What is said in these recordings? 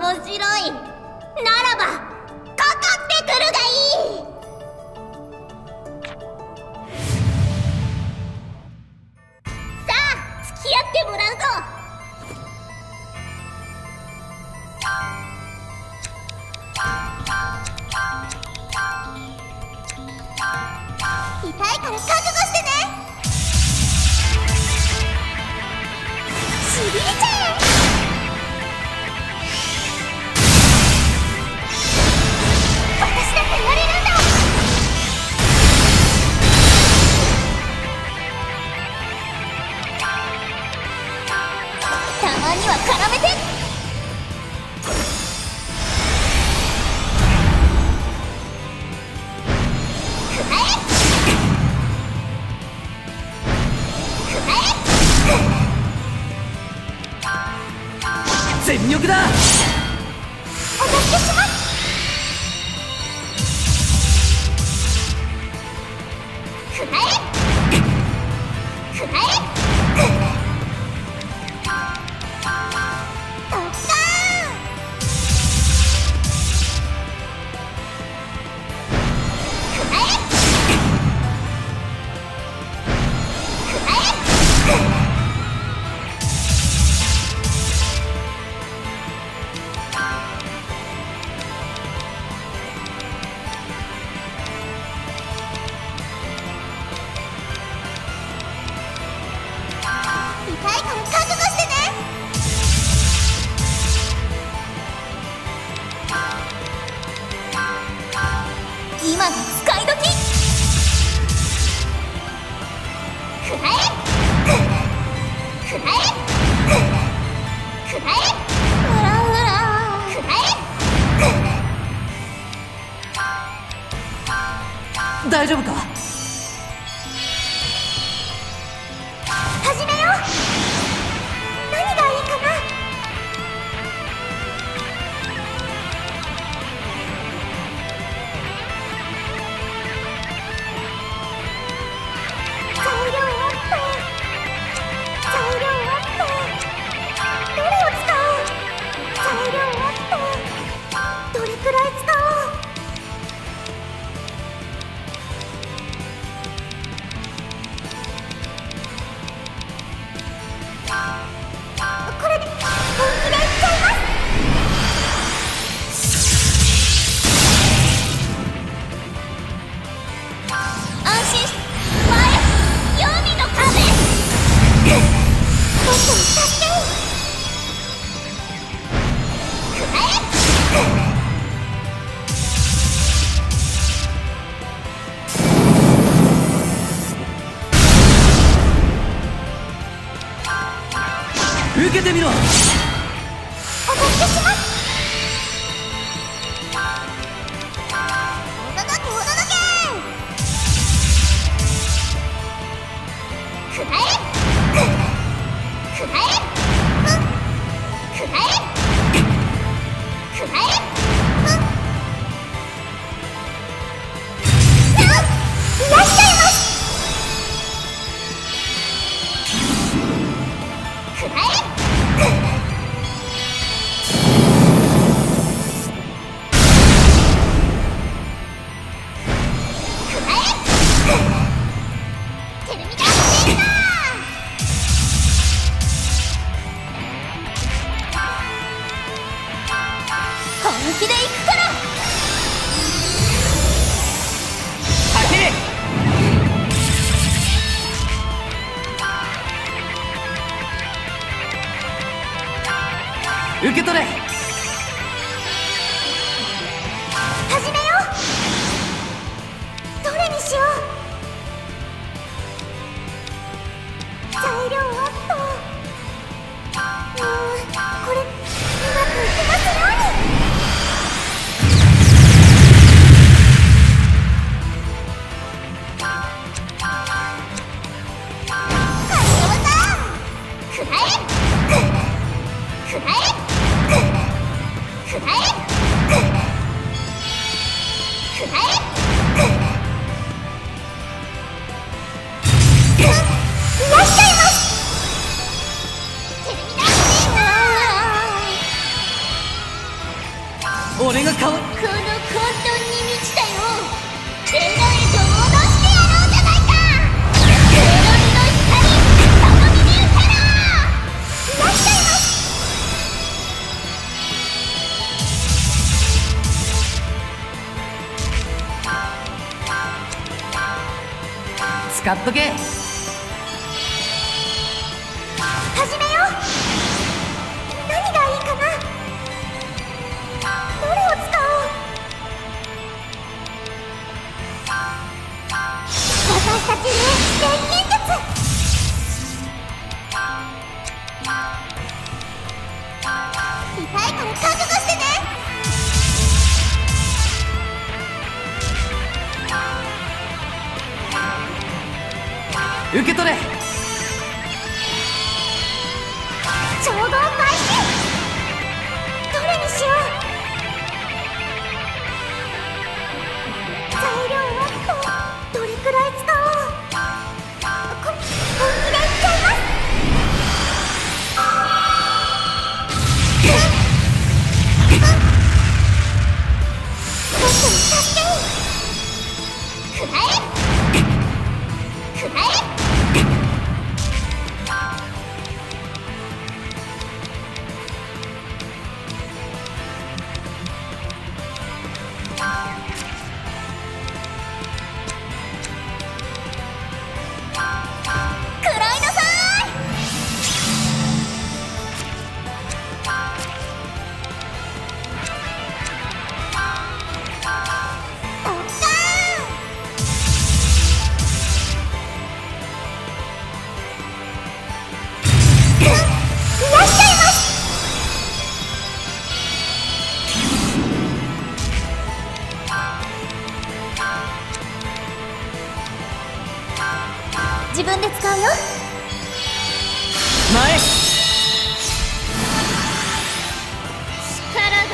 面白い。ならばかかってくるがいい。さあ付き合ってもらうぞ。痛いから覚悟してね。しびれちゃえ。私だってやれるんだ。たまには絡めて。全力だ。お助けします。くらえくらえ。ドッカーン。くらえくらえ。今が使い時。くらえくらえくらえ。ほらほらくらえ。大丈夫か。始めよう。何がいいかな。受けてみろ。お助けします。おどどけおどどけ。くらえくらえくらえくらえ。いらっしゃいまし。くらえ。本気で行くから。走れ。受け取れ。始めよう。どれにしよう。材料あった。これうまくいきますように。俺が顔この混沌に満ちたよエナイトを戻してやろうじゃないか。エロリの光、その耳打てろ。いらっしゃいます。使っとけ。受け取れ。超合開始。どれにしよう。材料はっとどれくらい使おう。本気でいっちゃいます。僕に助けにくらえ自分で使うよ。前力が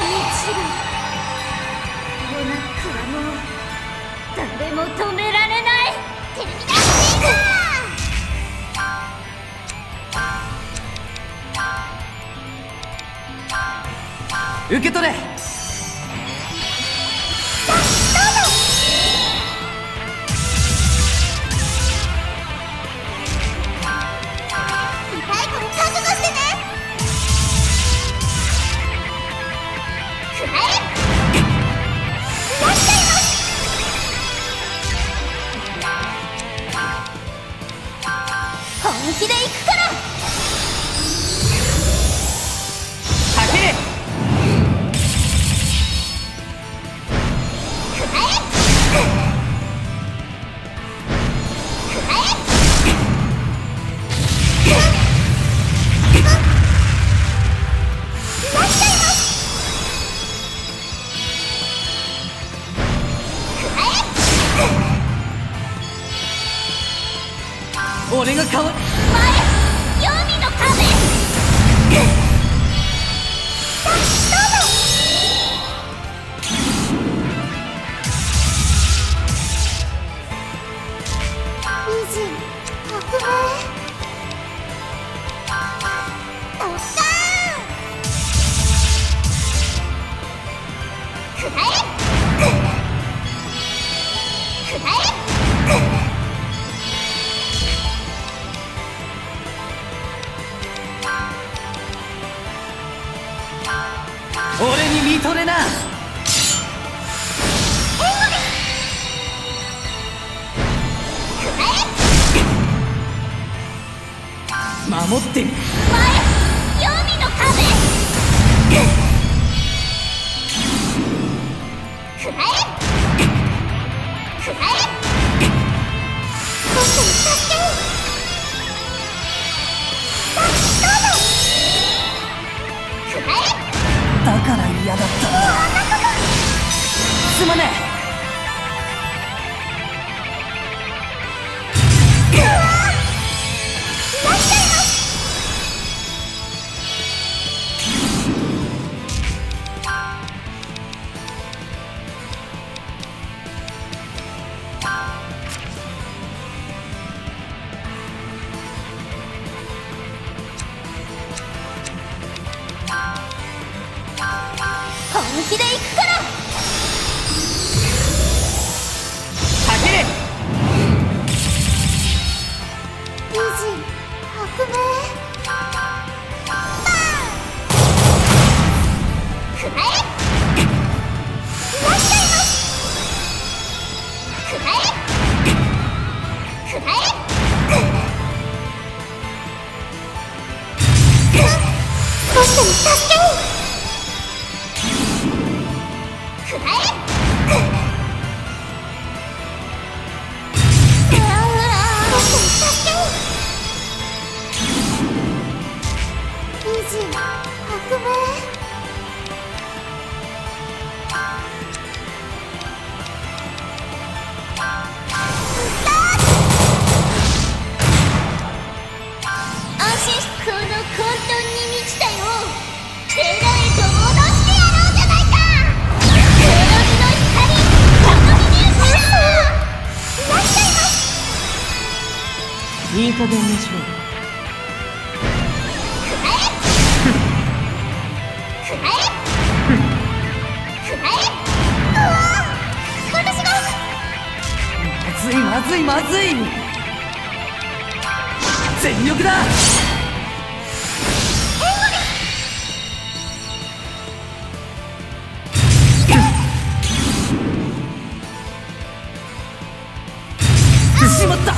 満ちる。ヨナックはもう誰も止められない。テレビ出していく。受け取れ。俺が変わる。前、黄泉の壁。俺に見とれな。守ってみ。前、黄泉の壁。くらえ。僕に助けに。だから嫌だった。すまねえ。いらっしゃいます。本気でいくから。走れ。虹、革命。 いい加減にしろ。まずいまずいまずい。全力だ。しまった。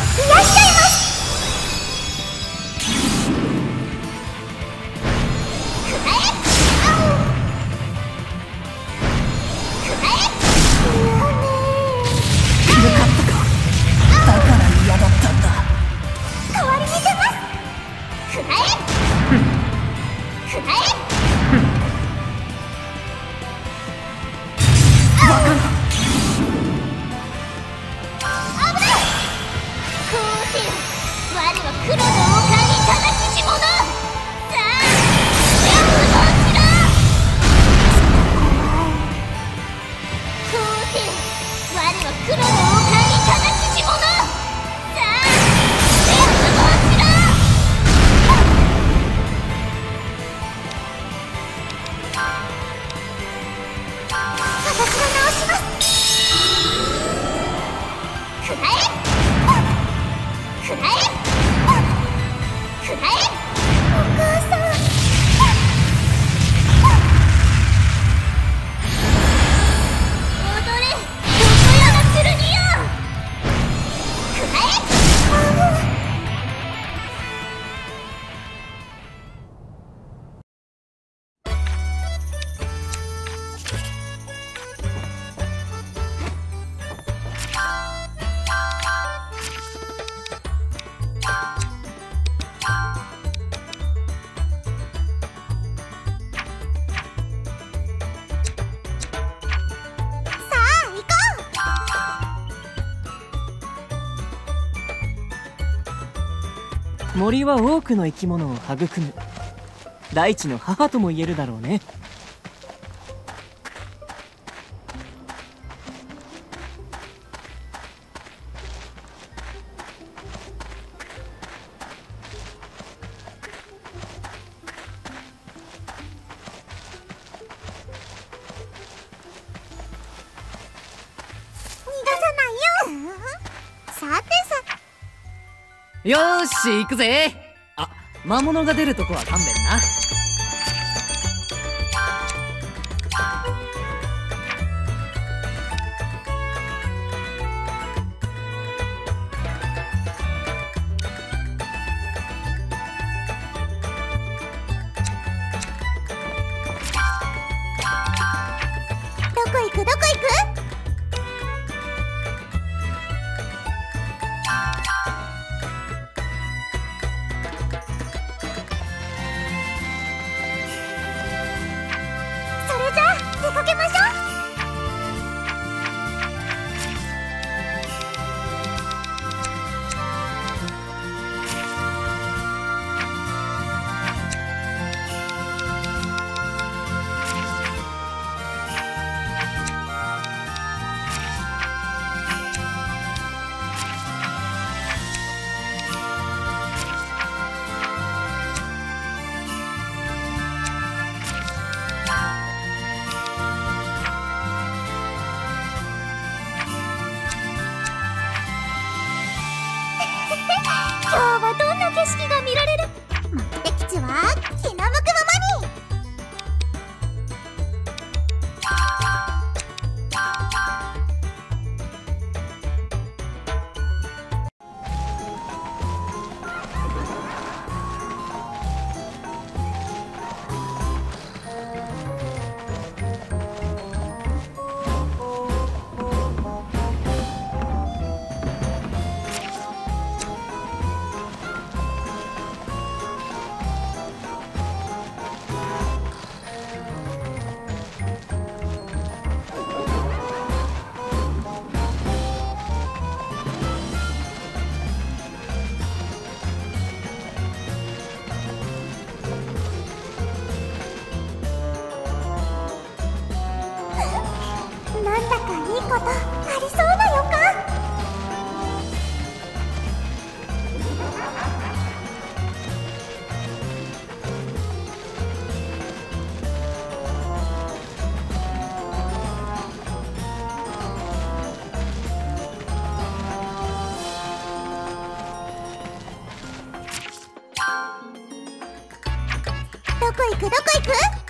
森は多くの生き物を育む大地の母とも言えるだろうね。逃がさないよ。さてさて。 よーし、行くぜ。あ、魔物が出るとこは勘弁な。どこ行くどこ行く？ことありそうな予感。どこ行くどこ行く？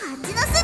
あっちのせ